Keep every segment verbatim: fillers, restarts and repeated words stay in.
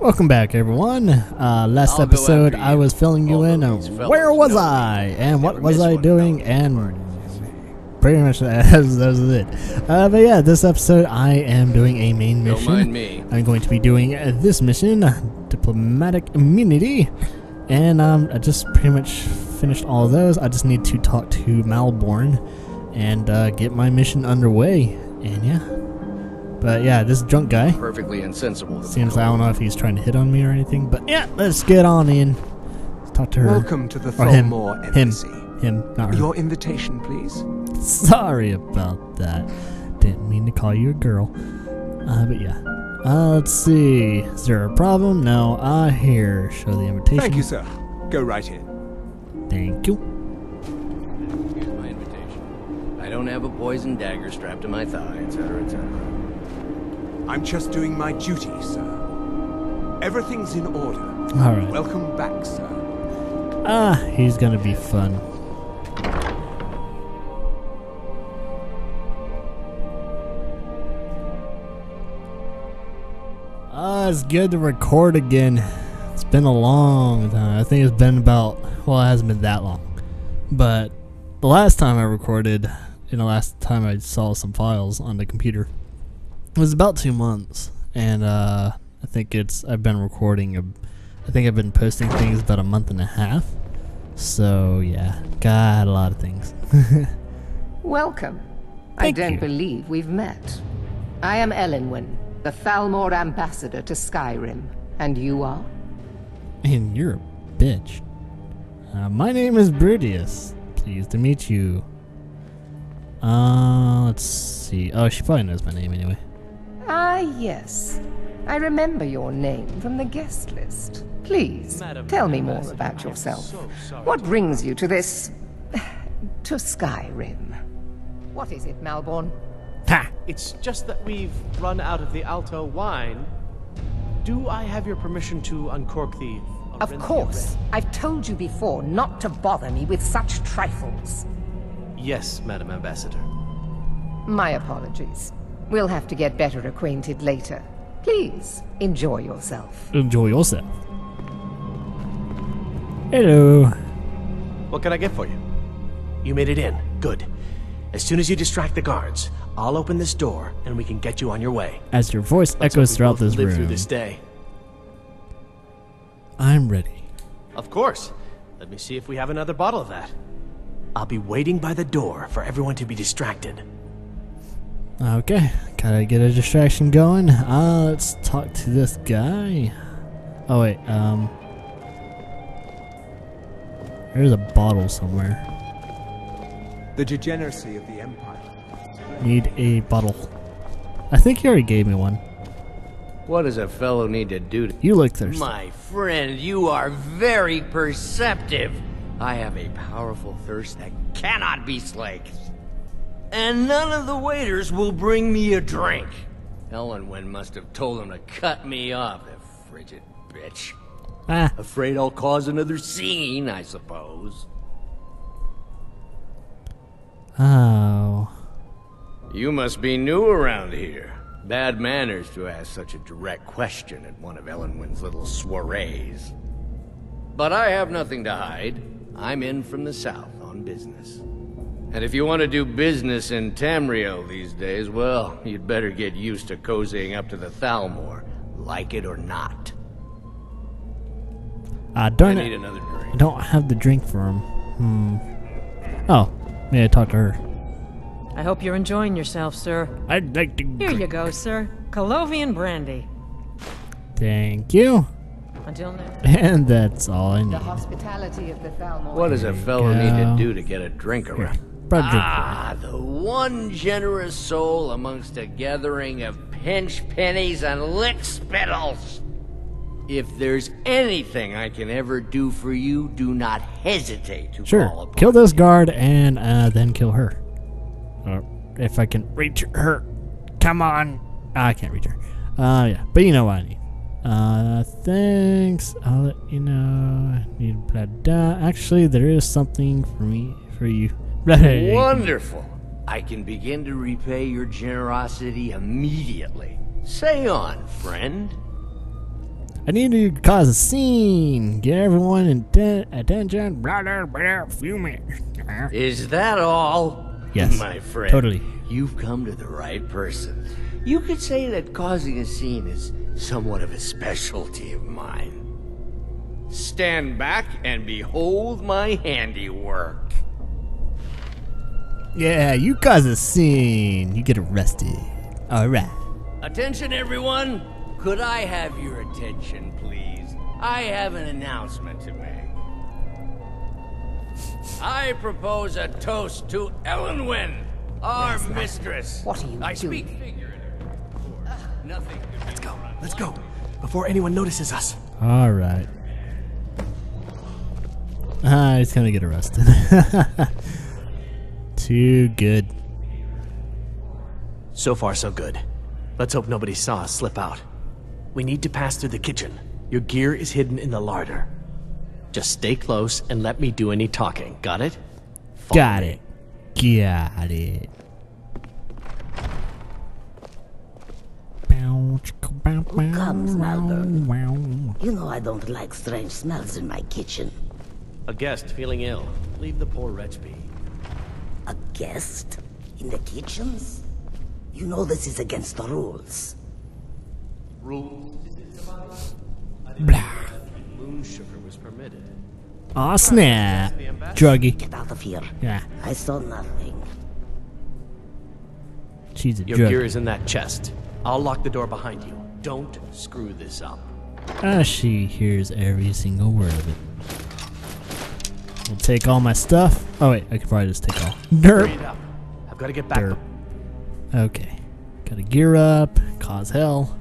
Welcome back, everyone. Uh, last episode, I was filling you in on where was I and what was I doing, and pretty much that was it. Uh, but yeah, this episode, I am doing a main mission. Don't mind me. I'm going to be doing this mission, Diplomatic Immunity, and um, I just pretty much finished all those. I just need to talk to Malborn and uh, get my mission underway, and yeah. But yeah, this drunk guy. Perfectly insensible. Seems I don't know if he's trying to hit on me or anything. But yeah, let's get on in. Let's talk to her. Welcome to the Thalmor Embassy. Him, him, not her. Your invitation, please. Sorry about that. Didn't mean to call you a girl. Uh, but yeah. Uh, let's see. Is there a problem? No. Ah, uh, here. Show the invitation. Thank you, sir. Go right in. Thank you. Here's my invitation. I don't have a poison dagger strapped to my thigh, et cetera, et cetera. I'm just doing my duty, sir. Everything's in order. All right. Welcome back, sir. Ah, he's gonna be fun. Ah, it's good to record again. It's been a long time. I think it's been about, well, it hasn't been that long. But the last time I recorded, and the last time I saw some files on the computer, it was about two months, and uh, I think it's, I've been recording, a, I think I've been posting things about a month and a half, so yeah, got a lot of things. Welcome. Thank I don't you. believe we've met. I am Elenwen, the Thalmor Ambassador to Skyrim, and you are? And you're a bitch. Uh, my name is Brithius. Pleased to meet you. Uh, let's see. Oh, she probably knows my name anyway. Ah, yes. I remember your name from the guest list. Please, Madam tell me more about yourself. So what brings you to this... to Skyrim? What is it, Malborn? Ha! It's just that we've run out of the Alto wine. Do I have your permission to uncork the... Arendia of course. Bread? I've told you before not to bother me with such trifles. Yes, Madam Ambassador. My apologies. We'll have to get better acquainted later. Please, enjoy yourself. Enjoy yourself. Hello. What can I get for you? You made it in. Good. As soon as you distract the guards, I'll open this door and we can get you on your way. As your voice Let's echoes throughout this live room. Through this day. I'm ready. Of course. Let me see if we have another bottle of that. I'll be waiting by the door for everyone to be distracted. Okay, gotta get a distraction going. Uh, let's talk to this guy. Oh wait, um... there's a bottle somewhere. The degeneracy of the Empire. Need a bottle. I think he already gave me one. What does a fellow need to do to... You look thirsty. My friend, you are very perceptive. I have a powerful thirst that cannot be slaked. And none of the waiters will bring me a drink. Elenwen must have told him to cut me off, that frigid bitch. Ah. Afraid I'll cause another scene, I suppose. Oh. You must be new around here. Bad manners to ask such a direct question at one of Elenwen's little soirees. But I have nothing to hide. I'm in from the south on business. And if you want to do business in Tamriel these days, well, you'd better get used to cozying up to the Thalmor, like it or not. I don't I need another drink. I don't have the drink for him. Hmm. Oh, may I talk to her? I hope you're enjoying yourself, sir. I'd like to. Here you go, sir. Colovian brandy. Thank you. Until now. And that's all I need. The hospitality of the Thalmor. What does a fellow need to do to get a drink around? Here. Ah, the one generous soul amongst a gathering of pinch pennies and lick spittles. If there's anything I can ever do for you, do not hesitate to sure. call upon Kill this guard and uh, then kill her. Or if I can reach her. Come on. I can't reach her. Uh, yeah, but you know what I need. Uh, thanks. I'll let you know. I need blah, blah. Actually, there is something for me, for you. Right. Wonderful. I can begin to repay your generosity immediately. Say on, friend. I need to cause a scene. Get everyone in attention. Blah, blah, blah, fuming. Is that all? Yes, my friend. Totally. You've come to the right person. You could say that causing a scene is somewhat of a specialty of mine. Stand back and behold my handiwork. Yeah, you cause a scene. You get arrested. All right. Attention, everyone. Could I have your attention, please? I have an announcement to make. I propose a toast to Elenwen, our That's mistress. What are you I doing? I speak figuratively. Uh, Nothing. Let's go. Let's go. Before anyone notices us. All right. Ah, he's gonna get arrested. Too good. So far, so good. Let's hope nobody saw us slip out. We need to pass through the kitchen. Your gear is hidden in the larder. Just stay close and let me do any talking. Got it? Follow Got me. it. Got it. Come, Malborn. You know I don't like strange smells in my kitchen. A guest feeling ill. Leave the poor wretch be. A guest? In the kitchens? You know this is against the rules. Rules? Blah. Moon sugar was permitted. Aw, snap. Druggy. Get out of here. Yeah. I saw nothing. She's a drug. Your gear is in that chest. I'll lock the door behind you. Don't screw this up. Ah, she hears every single word of it. We'll take all my stuff. Oh, wait. I could probably just take all. Derp. I've got to get back. Derp. Okay. Gotta gear up, cause hell,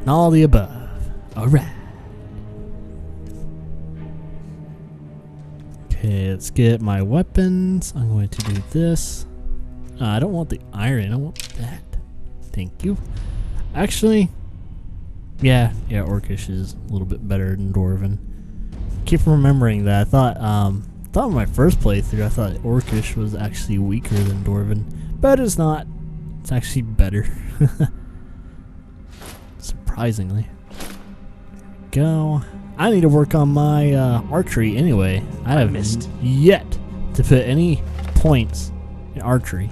and all the above. Alright. Okay, let's get my weapons. I'm going to do this. Uh, I don't want the iron, I want that. Thank you. Actually, yeah, yeah, Orcish is a little bit better than Dwarven. Keep remembering that. I thought, um, I thought in my first playthrough, I thought Orcish was actually weaker than Dwarven, but it's not. It's actually better. Surprisingly. Go. I need to work on my uh, archery anyway. I haven't missed yet to put any points in archery.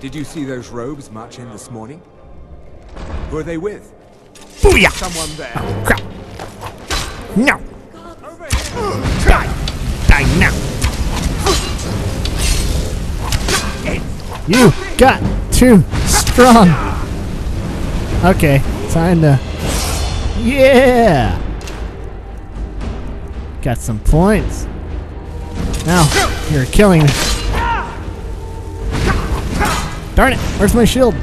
Did you see those robes march in this morning? Who are they with? Booyah! Someone there. Oh, crap. No. Over here. Die. Die now. You got too strong. Okay, time to. Yeah! Got some points. Now, you're killing me. Darn it, where's my shield?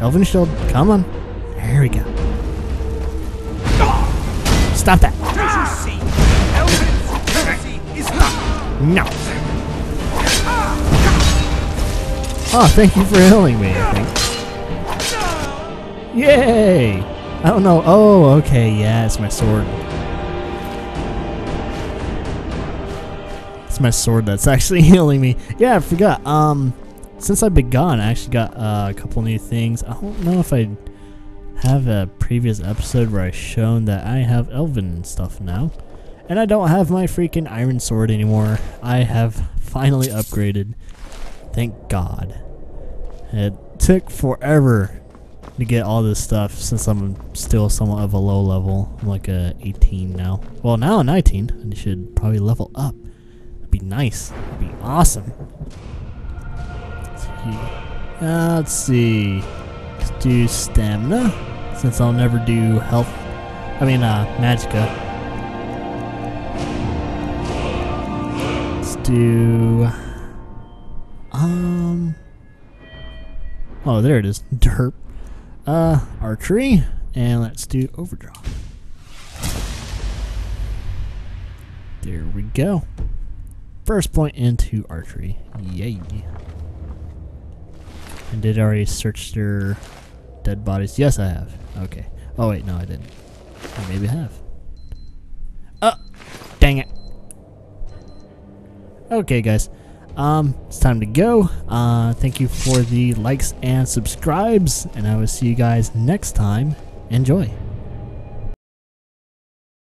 Elven shield, come on. There we go. Stop that. No. Oh, thank you for healing me, I think. Yay! I don't know. Oh, okay, yeah, it's my sword. It's my sword that's actually healing me. Yeah, I forgot. Um, since I've been gone, I actually got uh, a couple new things. I don't know if I have a previous episode where I shown that I have Elven stuff now. And I don't have my freaking iron sword anymore. I have finally upgraded. Thank God. It took forever to get all this stuff since I'm still somewhat of a low level. I'm like a eighteen now. Well, now I'm nineteen. I should probably level up. That'd be nice. That'd be awesome. Let's see. Uh, let's see. Let's do stamina since I'll never do health. I mean, uh, magicka. Let's do. Um. Oh, there it is. Derp. Uh, archery, and let's do overdraw. There we go. First point into archery. Yay! And did I already search their dead bodies? Yes, I have. Okay. Oh wait, no, I didn't. Or maybe I have. Oh, dang it. Okay, guys. Um, it's time to go. Uh, thank you for the likes and subscribes, and I will see you guys next time. Enjoy.